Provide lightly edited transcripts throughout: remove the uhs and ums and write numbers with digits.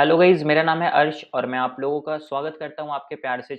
Hello guys, मेरा नाम है अर्श और मैं आप लोगों का स्वागत करता हूं आपके प्यार से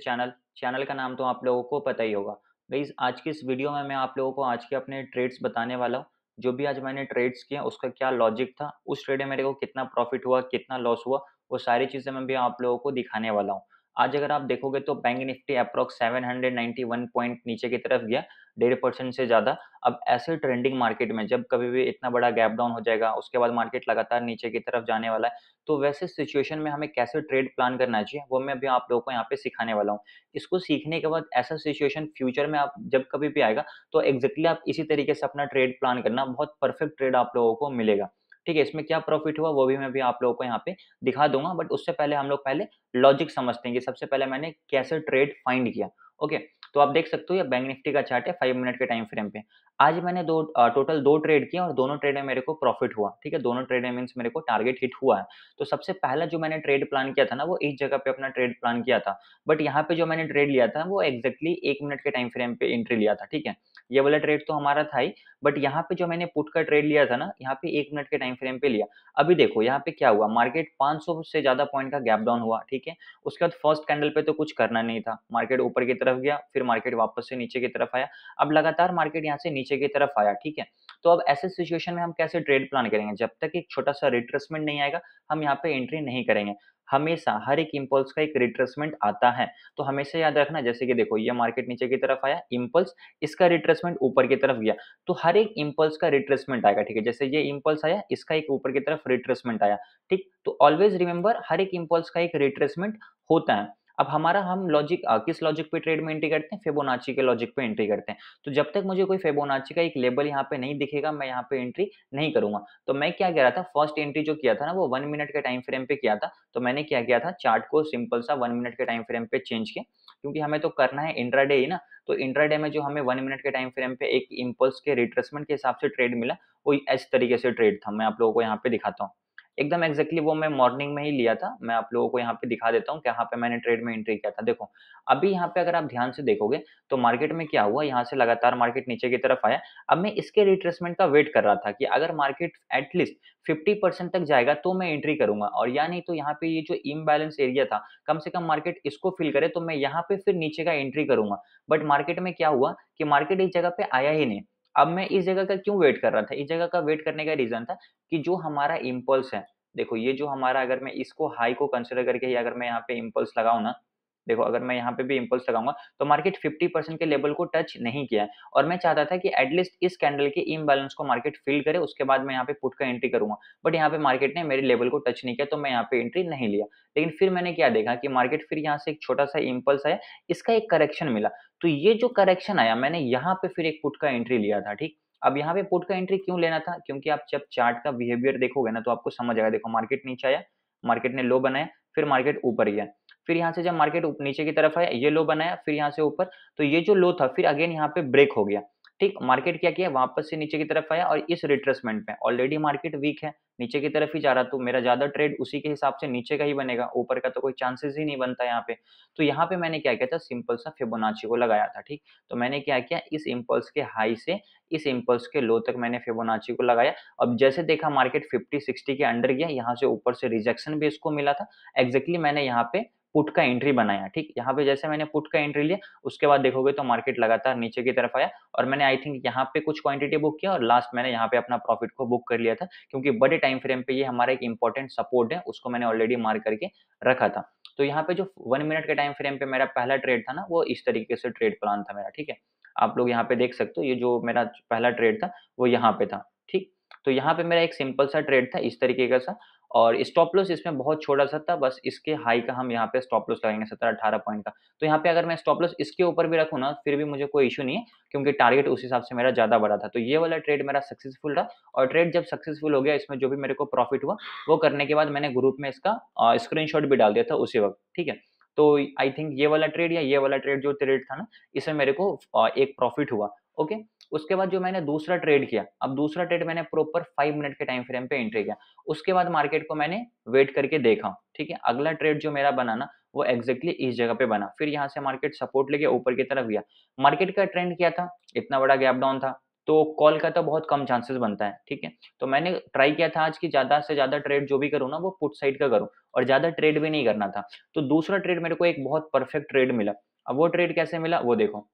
चैनल का नाम तो आप लोगों को पता ही होगा। गाइज, आज की इस वीडियो में मैं आप लोगों को आज के अपने ट्रेड्स बताने वाला हूं। जो भी आज मैंने ट्रेड्स किए उसका क्या लॉजिक था, उस ट्रेड में मेरे को कितना प्रॉफिट हुआ, कितना लॉस हुआ, वो सारी चीज़ें मैं भी आप लोगों को दिखाने वाला हूँ। आज अगर आप देखोगे तो बैंक निफ्टी अप्रॉक्स 791 पॉइंट नीचे की तरफ गया, 1.5% से ज़्यादा। अब ऐसे ट्रेंडिंग मार्केट में जब कभी भी इतना बड़ा गैप डाउन हो जाएगा, उसके बाद मार्केट लगातार नीचे की तरफ जाने वाला है, तो वैसे सिचुएशन में हमें कैसे ट्रेड प्लान करना चाहिए वो मैं भी आप लोगों को यहाँ पे सिखाने वाला हूँ। इसको सीखने के बाद ऐसा सिचुएशन फ्यूचर में आप जब कभी भी आएगा तो एग्जैक्टली आप इसी तरीके से अपना ट्रेड प्लान करना, बहुत परफेक्ट ट्रेड आप लोगों को मिलेगा। ठीक है, इसमें क्या प्रॉफिट हुआ वो भी मैं भी आप लोगों को यहाँ पे दिखा दूंगा, बट उससे पहले हम लोग पहले लॉजिक समझते हैं कि सबसे पहले मैंने कैसे ट्रेड फाइंड किया। ओके, तो आप देख सकते हो ये बैंक निफ्टी का चार्ट है 5 मिनट के टाइम फ्रेम पे। आज मैंने टोटल दो ट्रेड किए और दोनों ट्रेड में मेरे को प्रॉफिट हुआ। ठीक है, दोनों ट्रेड में मीन्स मेरे को टारगेट हिट हुआ है। तो सबसे पहला जो मैंने ट्रेड प्लान किया था ना, वो एक जगह पे अपना ट्रेड प्लान किया था, बट यहाँ पे जो मैंने ट्रेड लिया था वो एक्जैक्टली 1 मिनट के टाइम फ्रेम पे एंट्री लिया था। ठीक है, ये वाला ट्रेड तो हमारा था ही, बट यहाँ पे जो मैंने पुट का ट्रेड लिया था ना, यहाँ पे 1 मिनट के टाइम फ्रेम पे लिया। अभी देखो यहाँ पे क्या हुआ, मार्केट 500 से ज्यादा पॉइंट का गैप डाउन हुआ। ठीक है, उसके बाद फर्स्ट कैंडल पे तो कुछ करना नहीं था, मार्केट ऊपर की तरफ गया, फिर मार्केट वापस से नीचे की तरफ आया। अब लगातार मार्केट यहाँ से नीचे की तरफ आया। ठीक है, तो अब ऐसे सिचुएशन में हम कैसे ट्रेड प्लान करेंगे? जब तक एक छोटा सा रिट्रेसमेंट नहीं आएगा हम यहाँ पे एंट्री नहीं करेंगे। हमेशा हर एक इंपल्स का एक रिट्रेसमेंट आता है, तो हमेशा याद रखना, जैसे कि देखो ये मार्केट नीचे की तरफ आया, इंपल्स, इसका रिट्रेसमेंट ऊपर की तरफ गया, तो हर एक इंपल्स का रिट्रेसमेंट आएगा। ठीक है, जैसे ये इंपल्स आया, इसका एक ऊपर की तरफ रिट्रेसमेंट आया। ठीक, तो ऑलवेज रिमेंबर हर एक इंपल्स का एक रिट्रेसमेंट होता है। अब हम लॉजिक किस लॉजिक पे ट्रेड में एंट्री करते हैं? फिबोनाची के लॉजिक पे एंट्री करते हैं। तो जब तक मुझे कोई फिबोनाची का एक लेवल यहाँ पे नहीं दिखेगा मैं यहाँ पे एंट्री नहीं करूंगा। तो मैं क्या कह रहा था, फर्स्ट एंट्री जो किया था ना वो 1 मिनट के टाइम फ्रेम पे किया था। तो मैंने क्या किया था, चार्ट को सिंपल सा 1 मिनट के टाइम फ्रेम पे चेंज किया, क्योंकि हमें तो करना है इंट्राडे ही ना। तो इंट्राडे में जो हमें 1 मिनट के टाइम फ्रेम पे एक इंपल्स के रिट्रेसमेंट के हिसाब से ट्रेड मिला, वो इस तरीके से ट्रेड था। मैं आप लोगों को यहाँ पे दिखाता हूँ, एकदम एक्जैक्टली वो मैं मॉर्निंग में ही लिया था। मैं आप लोगों को यहाँ पे दिखा देता हूँ कहाँ पे मैंने ट्रेड में एंट्री किया था। देखो अभी यहाँ पे अगर आप ध्यान से देखोगे तो मार्केट में क्या हुआ, यहाँ से लगातार मार्केट नीचे की तरफ आया। अब मैं इसके रिट्रेसमेंट का वेट कर रहा था कि अगर मार्केट एटलीस्ट 50% तक जाएगा तो मैं एंट्री करूंगा, और या नहीं तो यहाँ पे ये जो इम्बैलेंस एरिया था कम से कम मार्केट इसको फिल करे तो मैं यहाँ पे फिर नीचे का एंट्री करूंगा। बट मार्केट में क्या हुआ कि मार्केट इस जगह पे आया ही नहीं। अब मैं इस जगह का क्यों वेट कर रहा था? इस जगह का वेट करने का रीजन था कि जो हमारा इंपल्स है, देखो ये जो हमारा, अगर मैं इसको हाई को कंसिडर करके ही अगर मैं यहाँ पे इंपल्स लगाऊं ना, देखो अगर मैं यहाँ पे भी इंपल्स लगाऊंगा तो मार्केट 50% के लेवल को टच नहीं किया है, और मैं चाहता था कि एटलीस्ट इस कैंडल के इम्बैलेंस को मार्केट फिल करे, उसके बाद मैं यहाँ पे पुट का एंट्री करूंगा। बट यहाँ पे मार्केट ने मेरे लेवल को टच नहीं किया तो मैं यहाँ पे एंट्री नहीं लिया। लेकिन फिर मैंने क्या देखा कि मार्केट फिर यहाँ से एक छोटा सा इंपल्स आया, इसका एक करेक्शन मिला, तो ये जो करेक्शन आया मैंने यहाँ पे फिर एक पुट का एंट्री लिया था। ठीक, अब यहाँ पे पुट का एंट्री क्यों लेना था? क्योंकि आप जब चार्ट का बिहेवियर देखोगे ना तो आपको समझ आएगा। देखो मार्केट नीचे आया, मार्केट ने लो बनाया, फिर मार्केट ऊपर गया, फिर यहाँ से जब मार्केट नीचे की तरफ आया ये लो बनाया, फिर यहाँ से ऊपर, तो ये जो लो था फिर अगेन यहाँ पे ब्रेक हो गया। ठीक, मार्केट क्या किया, वापस से नीचे की तरफ आया, और इस रिट्रेसमेंट पे ऑलरेडी मार्केट वीक है, नीचे की तरफ ही जा रहा, तो मेरा ज्यादा ट्रेड उसी के हिसाब से नीचे का ही बनेगा, ऊपर का तो कोई चांसेस ही नहीं बनता यहाँ पे। तो यहाँ पे मैंने क्या किया था, सिंपल सा फिबोनाची को लगाया था। ठीक, तो मैंने क्या किया, इस इंपल्स के हाई से इस इंपल्स के लो तक मैंने फिबोनाची को लगाया। अब जैसे देखा मार्केट 50-60 के अंडर गया, यहाँ से ऊपर से रिजेक्शन भी इसको मिला था, एग्जैक्टली मैंने यहाँ पे पुट का एंट्री बनाया। ठीक, यहाँ पे जैसे मैंने पुट का एंट्री लिया उसके बाद देखोगे तो मार्केट लगातार नीचे की तरफ आया, और मैंने आई थिंक यहाँ पे कुछ क्वांटिटी बुक किया, और लास्ट मैंने यहाँ पे अपना प्रॉफिट को बुक कर लिया था, क्योंकि बड़े टाइम फ्रेम पे ये हमारा एक इंपॉर्टेंट सपोर्ट है, उसको मैंने ऑलरेडी मार्क करके रखा था। तो यहाँ पे जो 1 मिनट के टाइम फ्रेम पे मेरा पहला ट्रेड था ना, वो इस तरीके से ट्रेड प्लान था मेरा। ठीक है, आप लोग यहाँ पे देख सकते हो, ये जो मेरा पहला ट्रेड था वो यहाँ पे था। ठीक, तो यहाँ पे मेरा एक सिंपल सा ट्रेड था इस तरीके का सा, और स्टॉप लॉस इसमें बहुत छोटा सा था, बस इसके हाई का हम यहाँ पे स्टॉप लॉस लगाएंगे 17-18 पॉइंट का। तो यहाँ पे अगर मैं स्टॉप लॉस इसके ऊपर भी रखूँ ना फिर भी मुझे कोई इशू नहीं है, क्योंकि टारगेट उस हिसाब से मेरा ज़्यादा बड़ा था। तो ये वाला ट्रेड मेरा सक्सेसफुल रहा, और ट्रेड जब सक्सेसफुल हो गया, इसमें जो भी मेरे को प्रॉफिट हुआ वो करने के बाद मैंने ग्रुप में इसका स्क्रीनशॉट भी डाल दिया था उसी वक्त। ठीक है, तो आई थिंक ये वाला ट्रेड या ये वाला ट्रेड जो ट्रेड था ना, इसमें मेरे को एक प्रॉफिट हुआ। ओके, उसके बाद जो मैंने दूसरा ट्रेड किया, अब दूसरा ट्रेड मैंने प्रॉपर 5 मिनट के टाइम फ्रेम पे एंट्री किया, उसके बाद मार्केट को मैंने वेट करके देखा। ठीक है, अगला ट्रेड जो मेरा बना ना वो एग्जैक्टली इस जगह पे बना, फिर यहाँ से मार्केट सपोर्ट लेके ऊपर की तरफ गया, मार्केट का ट्रेंड क्या था, इतना बड़ा गैप डाउन था, तो कॉल का तो बहुत कम चांसेस बनता है। ठीक है, तो मैंने ट्राई किया था आज कि ज़्यादा से ज़्यादा ट्रेड जो भी करूँ ना वो पुट साइड का करूँ और ज़्यादा ट्रेड भी नहीं करना था। तो दूसरा ट्रेड मेरे को एक बहुत परफेक्ट ट्रेड मिला। अब वो ट्रेड कैसे मिला वो देखो,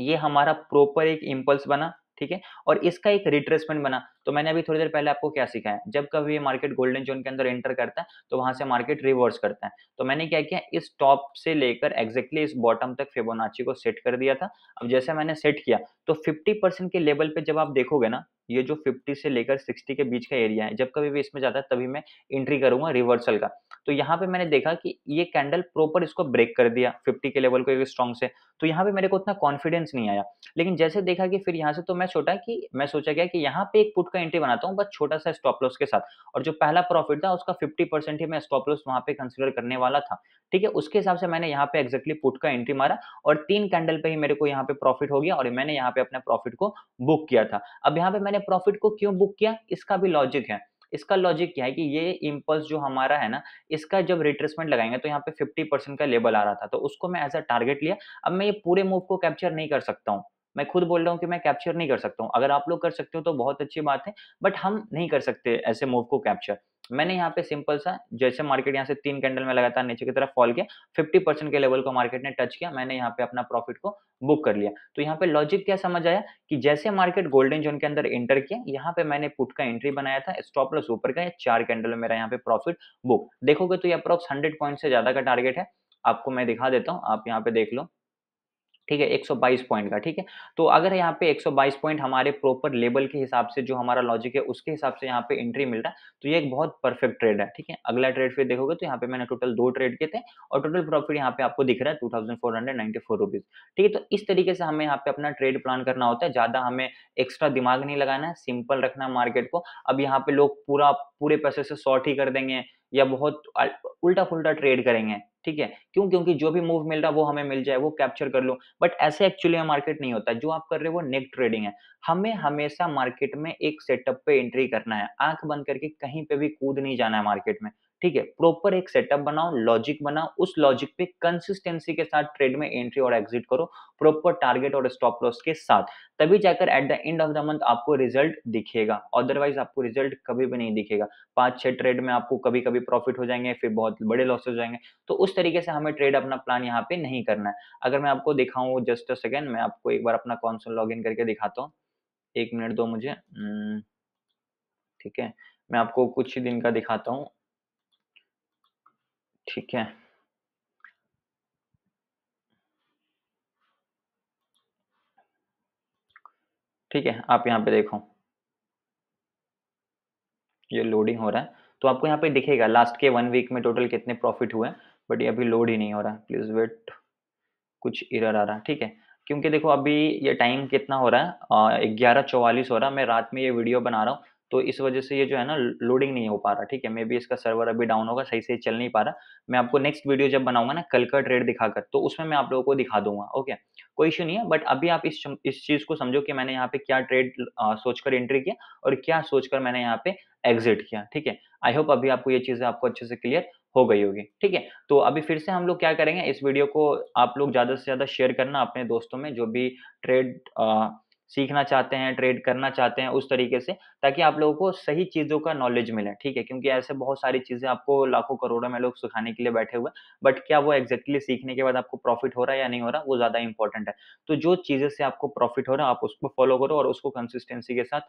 ये हमारा प्रॉपर एक इम्पल्स बना, ठीक है, और इसका एक रिट्रेसमेंट बना। तो मैंने अभी थोड़ी देर पहले आपको क्या सिखाया, जब कभी ये मार्केट गोल्डन जोन के अंदर एंटर करता है तो वहां से मार्केट रिवर्स करता है। तो मैंने क्या किया, इस टॉप से लेकर एग्जैक्टली इस बॉटम तक फिबोनाची को सेट कर दिया था। अब जैसे मैंने सेट किया तो 50% के लेवल पे जब आप देखोगे ना, ये जो 50 से लेकर 60 के बीच का एरिया है, जब कभी भी इसमें जाता है तभी मैं एंट्री करूंगा रिवर्सल का। तो यहाँ पे मैंने देखा कि ये कैंडल प्रॉपर इसको ब्रेक कर दिया 50 के लेवल को एक स्ट्रॉन्ग से। तो यहाँ पे मेरे को उतना कॉन्फिडेंस नहीं आया, लेकिन जैसे देखा कि फिर यहाँ से तो मैं सोचा गया कि यहाँ पे एक पुट का एंट्री बनाता हूँ बस छोटा सा स्टॉप लॉस के साथ, और जो पहला प्रॉफिट था उसका 50% ही मैं स्टॉप लॉस वहाँ पे कंसिडर करने वाला था। ठीक है, उसके हिसाब से मैंने यहाँ पे एग्जैक्टली पुट का एंट्री मारा और 3 कैंडल पे ही मेरे को यहाँ पे प्रॉफिट हो गया और मैंने यहाँ पे अपना प्रॉफिट को बुक किया था। अब यहाँ पे मैंने प्रॉफिट को क्यों बुक किया, इसका भी लॉजिक है। इसका लॉजिक क्या है कि ये इंपल्स जो हमारा है ना, इसका जब रिट्रेसमेंट लगाएंगे तो यहाँ पे 50% का लेवल आ रहा था, तो उसको मैं एज अ टारगेट लिया। अब मैं ये पूरे मूव को कैप्चर नहीं कर सकता हूँ, मैं खुद बोल रहा हूँ कि मैं कैप्चर नहीं कर सकता हूँ। अगर आप लोग कर सकते हो तो बहुत अच्छी बात है, बट हम नहीं कर सकते ऐसे मूव को कैप्चर। मैंने यहाँ पे सिंपल सा, जैसे मार्केट यहाँ से 3 कैंडल में लगातार नीचे की तरफ फॉल किया, 50% के लेवल को मार्केट ने टच किया, मैंने यहाँ पे अपना प्रॉफिट को बुक कर लिया। तो यहाँ पे लॉजिक क्या समझ आया कि जैसे मार्केट गोल्डन जोन के अंदर एंटर किया, यहाँ पे मैंने पुट का एंट्री बनाया था, स्टॉप लॉस ऊपर का, 4 कैंडल में मेरा यहाँ पे प्रॉफिट बुक। देखोगे तो ये अप्रोक्स 100 पॉइंट से ज्यादा का टारगेट है, आपको मैं दिखा देता हूँ, आप यहाँ पे देख लो। ठीक है, 122 पॉइंट का। ठीक है, तो अगर यहाँ पे 122 पॉइंट हमारे प्रॉपर लेवल के हिसाब से जो हमारा लॉजिक है उसके हिसाब से यहाँ पे एंट्री मिल रहा है, तो ये एक बहुत परफेक्ट ट्रेड है। ठीक है, अगला ट्रेड फिर देखोगे तो यहाँ पे मैंने टोटल 2 ट्रेड किए थे और टोटल प्रॉफिट यहाँ पे आपको दिख रहा है 2494 रुपीज। ठीक है, तो इस तरीके से हमें यहाँ पे अपना ट्रेड प्लान करना होता है, ज्यादा हमें एक्स्ट्रा दिमाग नहीं लगाना है, सिंपल रखना मार्केट को। अब यहाँ पे लोग पूरे पैसे से शॉर्ट ही कर देंगे या बहुत उल्टा फुल्टा ट्रेड करेंगे। ठीक है, क्योंकि जो भी मूव मिल रहा है वो हमें मिल जाए, वो कैप्चर कर लो, बट ऐसे एक्चुअली मार्केट नहीं होता। जो आप कर रहे हो वो नेक ट्रेडिंग है। हमें हमेशा मार्केट में एक सेटअप पे एंट्री करना है, आंख बंद करके कहीं पे भी कूद नहीं जाना है मार्केट में। ठीक है, प्रॉपर एक सेटअप बनाओ, लॉजिक बनाओ, उस लॉजिक पे कंसिस्टेंसी के साथ ट्रेड में एंट्री और एग्जिट करो, प्रॉपर टारगेट और स्टॉप लॉस के साथ, तभी जाकर at the end of the month आपको रिजल्ट दिखेगा। अदरवाइज आपको रिजल्ट कभी भी नहीं दिखेगा। 5-6 ट्रेड में आपको कभी कभी प्रॉफिट हो जाएंगे, फिर बहुत बड़े लॉसेस हो जाएंगे। तो उस तरीके से हमें ट्रेड अपना प्लान यहाँ पे नहीं करना है। अगर मैं आपको दिखाऊँ, जस्ट अ सेकेंड, मैं आपको एक बार अपना कंसोल लॉग इन करके दिखाता हूँ, 1 मिनट दो मुझे। ठीक है, मैं आपको कुछ ही दिन का दिखाता हूँ। ठीक है, ठीक है, आप यहाँ पे देखो ये लोडिंग हो रहा है, तो आपको यहाँ पे दिखेगा लास्ट के 1 वीक में टोटल कितने प्रॉफिट हुए, बट ये अभी लोड ही नहीं हो रहा है। प्लीज वेट, कुछ एरर आ रहा है। ठीक है, क्योंकि देखो अभी ये टाइम कितना हो रहा है, 11:44 हो रहा है। मैं रात में ये वीडियो बना रहा हूँ, तो इस वजह से ये जो है ना लोडिंग नहीं हो पा रहा। ठीक है, मे बी इसका सर्वर अभी डाउन होगा, सही से चल नहीं पा रहा। मैं आपको नेक्स्ट वीडियो जब बनाऊंगा ना, कल का ट्रेड दिखाकर, तो उसमें मैं आप लोगों को दिखा दूंगा। ओके, कोई इश्यू नहीं है, बट अभी आप इस चीज़ को समझो कि मैंने यहाँ पे क्या ट्रेड सोचकर एंट्री किया और क्या सोचकर मैंने यहाँ पे एग्जिट किया। ठीक है, आई होप अभी आपको ये चीज़ें आपको अच्छे से क्लियर हो गई होगी। ठीक है, तो अभी फिर से हम लोग क्या करेंगे, इस वीडियो को आप लोग ज़्यादा से ज़्यादा शेयर करना अपने दोस्तों में, जो भी ट्रेड सीखना चाहते हैं, ट्रेड करना चाहते हैं, उस तरीके से, ताकि आप लोगों को सही चीज़ों का नॉलेज मिले। ठीक है, क्योंकि ऐसे बहुत सारी चीज़ें आपको लाखों करोड़ों में लोग सिखाने के लिए बैठे हुए, बट क्या वो एग्जैक्टली सीखने के बाद आपको प्रॉफिट हो रहा है या नहीं हो रहा, वो ज़्यादा इंपॉर्टेंट है। तो जो चीज़ें से आपको प्रॉफिट हो रहा है आप उसको फॉलो करो और उसको कंसिस्टेंसी के साथ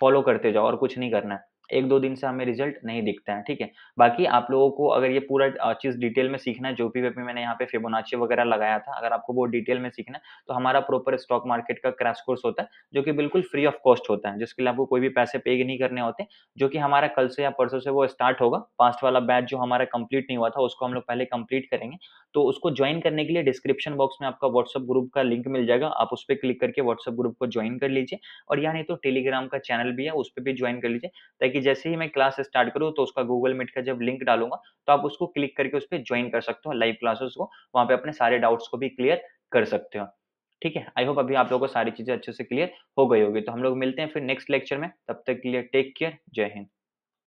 फॉलो करते जाओ, और कुछ नहीं करना है। 1-2 दिन से हमें रिजल्ट नहीं दिखता है। ठीक है, बाकी आप लोगों को अगर ये पूरा चीज़ डिटेल में सीखना है, जो भी मैंने यहाँ पे फिबोनाची वगैरह लगाया था, अगर आपको वो डिटेल में सीखना है, तो हमारा प्रॉपर स्टॉक मार्केट का क्रैश कोर्स होता है, जो कि बिल्कुल फ्री ऑफ कॉस्ट होता है, जिसके लिए आपको कोई भी पैसे पे नहीं करने होते, जो कि हमारा कल से या परसों से वो स्टार्ट होगा। पास्ट वाला बैच जो हमारा कंप्लीट नहीं हुआ था उसको हम लोग पहले कंप्लीट करेंगे, तो उसको ज्वाइन करने के लिए डिस्क्रिप्शन बॉक्स में आपका व्हाट्सअप ग्रुप का लिंक मिल जाएगा, आप उस पर क्लिक करके व्हाट्सअप ग्रुप को ज्वाइन कर लीजिए, और या नहीं तो टेलीग्राम का चैनल भी है, उस पर भी ज्वाइन कर लीजिए, ताकि जैसे ही मैं क्लास स्टार्ट करूँ तो उसका गूगल मीट का जब लिंक डालूंगा तो आप उसको क्लिक करके उस पर ज्वाइन कर सकते हो, लाइव क्लासेस को, वहाँ पे अपने सारे डाउट्स को भी क्लियर कर सकते हो। ठीक है, आई होप अभी आप लोगों को सारी चीज़ें अच्छे से क्लियर हो गई होगी। तो हम लोग मिलते हैं फिर नेक्स्ट लेक्चर में, तब तक के लिए टेक केयर, जय हिंद।